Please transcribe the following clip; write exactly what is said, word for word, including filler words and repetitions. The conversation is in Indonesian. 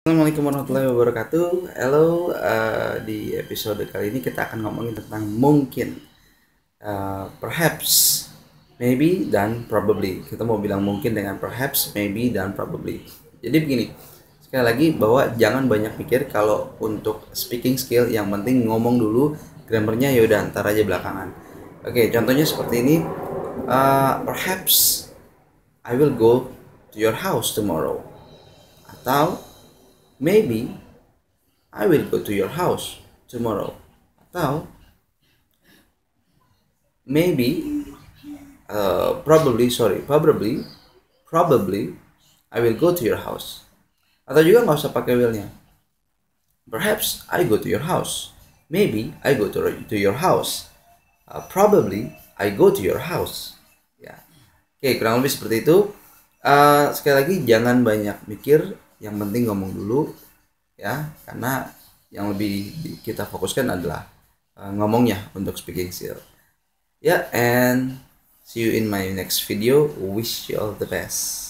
Assalamualaikum warahmatullahi wabarakatuh. Halo, uh, di episode kali ini kita akan ngomongin tentang mungkin, uh, perhaps, maybe, dan probably. Kita mau bilang mungkin dengan perhaps, maybe, dan probably. Jadi begini, sekali lagi bahwa jangan banyak pikir kalau untuk speaking skill. Yang penting ngomong dulu, grammarnya yaudah ntar aja belakangan. Oke, contohnya seperti ini. uh, Perhaps I will go to your house tomorrow. Atau maybe I will go to your house tomorrow. Atau maybe, uh, probably, sorry, probably, probably I will go to your house. Atau juga nggak usah pakai will-nya. Perhaps I go to your house. Maybe I go to, to your house. Uh, probably I go to your house. Ya, yeah. Oke, okay, kurang lebih seperti itu. Uh, sekali lagi jangan banyak mikir. Yang penting ngomong dulu ya, karena yang lebih kita fokuskan adalah uh, ngomongnya untuk speaking skill. Ya, yeah, and see you in my next video. Wish you all the best.